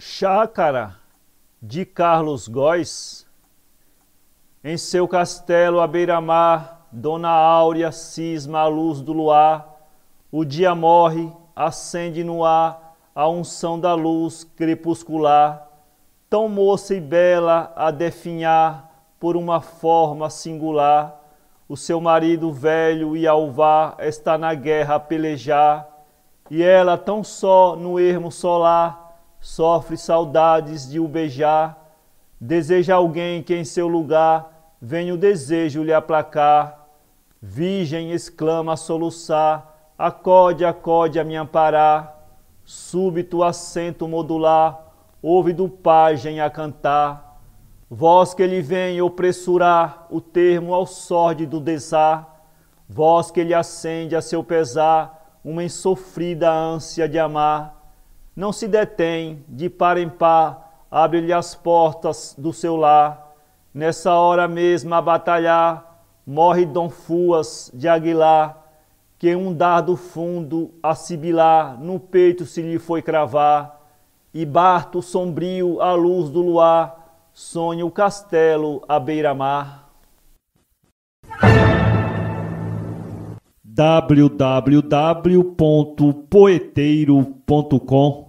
Xácara de Carlos Góes, em seu castelo à beira-mar, Dona Áurea cisma a luz do luar, o dia morre, acende no ar a unção da luz crepuscular, tão moça e bela a definhar por uma forma singular, o seu marido velho e alvar está na guerra a pelejar, e ela tão só no ermo solar, sofre saudades de o beijar, deseja alguém que em seu lugar venha o desejo lhe aplacar. Virgem exclama a soluçar, acode, acode a me amparar. Súbito acento modular, ouve do pajem a cantar. Voz que ele vem opressurar o termo ao sórdido desar. Voz que ele acende a seu pesar uma insofrida ânsia de amar. Não se detém, de par em par, abre-lhe as portas do seu lar. Nessa hora mesma a batalhar, morre Dom Fuas de Aguilar, que um dardo fundo a sibilar no peito se lhe foi cravar. E Barto sombrio à luz do luar, sonha o castelo à beira-mar. www.poeteiro.com